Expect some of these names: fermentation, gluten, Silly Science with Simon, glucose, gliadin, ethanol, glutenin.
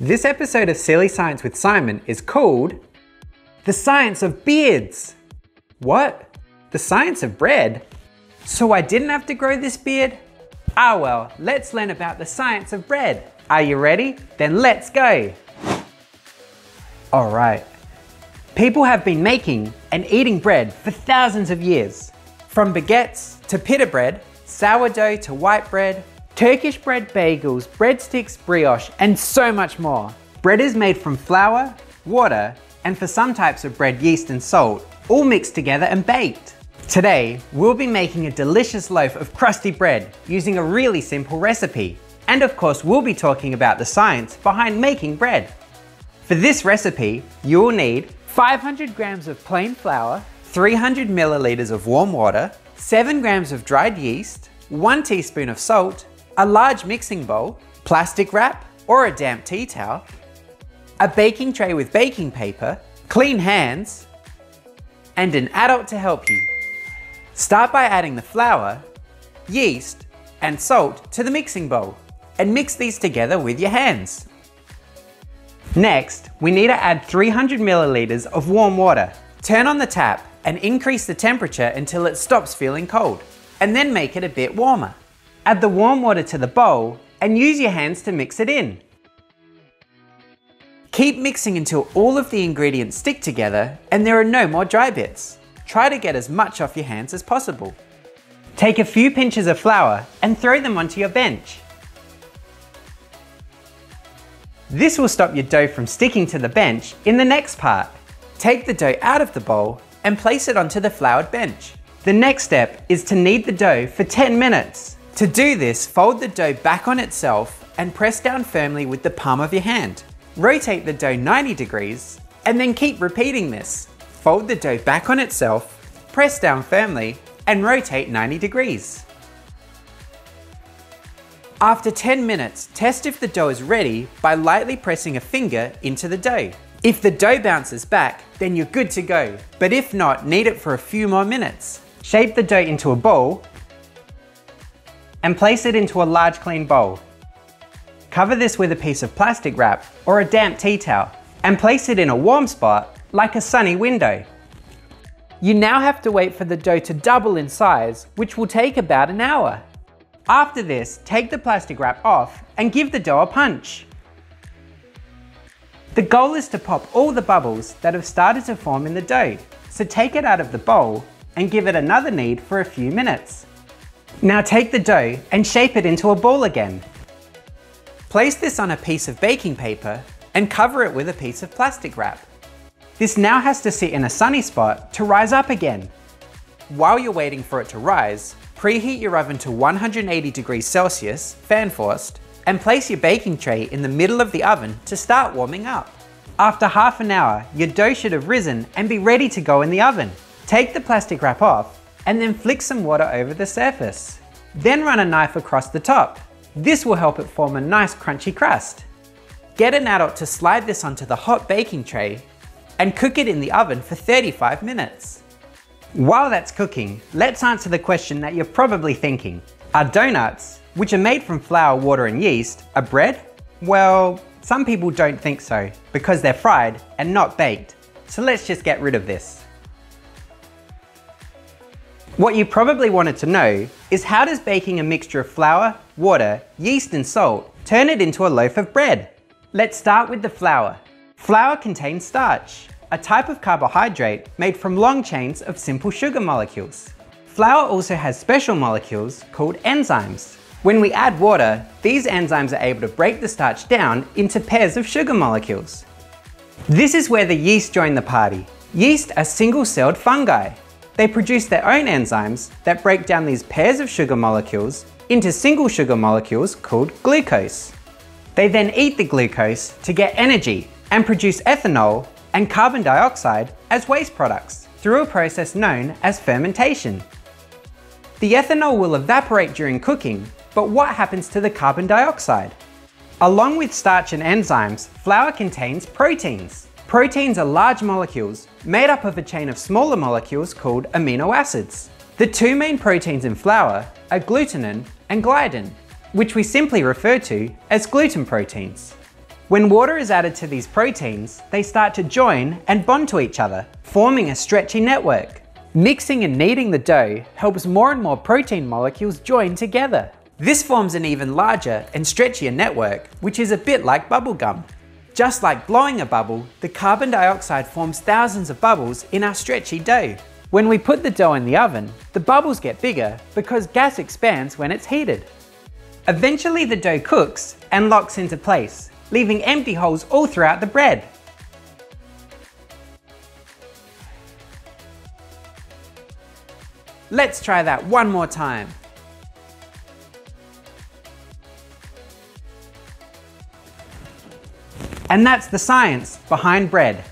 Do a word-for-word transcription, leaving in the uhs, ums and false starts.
This episode of Silly Science with Simon is called The Science of Beards. What? The science of bread? So I didn't have to grow this beard? Ah well, let's learn about the science of bread. Are you ready? Then let's go. All right. People have been making and eating bread for thousands of years. From baguettes to pita bread, sourdough to white bread, Turkish bread bagels, breadsticks, brioche, and so much more. Bread is made from flour, water, and for some types of bread, yeast and salt, all mixed together and baked. Today, we'll be making a delicious loaf of crusty bread using a really simple recipe. And of course, we'll be talking about the science behind making bread. For this recipe, you will need five hundred grams of plain flour, three hundred milliliters of warm water, seven grams of dried yeast, one teaspoon of salt, a large mixing bowl, plastic wrap or a damp tea towel, a baking tray with baking paper, clean hands, and an adult to help you. Start by adding the flour, yeast, and salt to the mixing bowl and mix these together with your hands. Next, we need to add three hundred milliliters of warm water. Turn on the tap and increase the temperature until it stops feeling cold, and then make it a bit warmer. Add the warm water to the bowl and use your hands to mix it in. Keep mixing until all of the ingredients stick together and there are no more dry bits. Try to get as much off your hands as possible. Take a few pinches of flour and throw them onto your bench. This will stop your dough from sticking to the bench in the next part. Take the dough out of the bowl and place it onto the floured bench. The next step is to knead the dough for ten minutes. To do this, fold the dough back on itself and press down firmly with the palm of your hand. Rotate the dough ninety degrees and then keep repeating this. Fold the dough back on itself, press down firmly and rotate ninety degrees. After ten minutes, test if the dough is ready by lightly pressing a finger into the dough. If the dough bounces back, then you're good to go. But if not, knead it for a few more minutes. Shape the dough into a ball and place it into a large clean bowl. Cover this with a piece of plastic wrap or a damp tea towel and place it in a warm spot like a sunny window. You now have to wait for the dough to double in size, which will take about an hour. After this, take the plastic wrap off and give the dough a punch. The goal is to pop all the bubbles that have started to form in the dough, so take it out of the bowl and give it another knead for a few minutes. Now take the dough and shape it into a ball again. Place this on a piece of baking paper and cover it with a piece of plastic wrap. This now has to sit in a sunny spot to rise up again. While you're waiting for it to rise, preheat your oven to one hundred eighty degrees Celsius, fan forced, and place your baking tray in the middle of the oven to start warming up. After half an hour, your dough should have risen and be ready to go in the oven. Take the plastic wrap off and then flick some water over the surface. Then run a knife across the top. This will help it form a nice crunchy crust. Get an adult to slide this onto the hot baking tray and cook it in the oven for thirty-five minutes. While that's cooking, let's answer the question that you're probably thinking. Are donuts, which are made from flour, water and yeast, a bread? Well, some people don't think so because they're fried and not baked. So let's just get rid of this. What you probably wanted to know is, how does baking a mixture of flour, water, yeast and salt turn it into a loaf of bread? Let's start with the flour. Flour contains starch, a type of carbohydrate made from long chains of simple sugar molecules. Flour also has special molecules called enzymes. When we add water, these enzymes are able to break the starch down into pairs of sugar molecules. This is where the yeast join the party. Yeast are single-celled fungi. They produce their own enzymes that break down these pairs of sugar molecules into single sugar molecules called glucose. They then eat the glucose to get energy and produce ethanol and carbon dioxide as waste products through a process known as fermentation. The ethanol will evaporate during cooking, but what happens to the carbon dioxide? Along with starch and enzymes, flour contains proteins. Proteins are large molecules made up of a chain of smaller molecules called amino acids. The two main proteins in flour are glutenin and gliadin, which we simply refer to as gluten proteins. When water is added to these proteins, they start to join and bond to each other, forming a stretchy network. Mixing and kneading the dough helps more and more protein molecules join together. This forms an even larger and stretchier network, which is a bit like bubble gum. Just like blowing a bubble, the carbon dioxide forms thousands of bubbles in our stretchy dough. When we put the dough in the oven, the bubbles get bigger because gas expands when it's heated. Eventually the dough cooks and locks into place, leaving empty holes all throughout the bread. Let's try that one more time. And that's the science behind bread.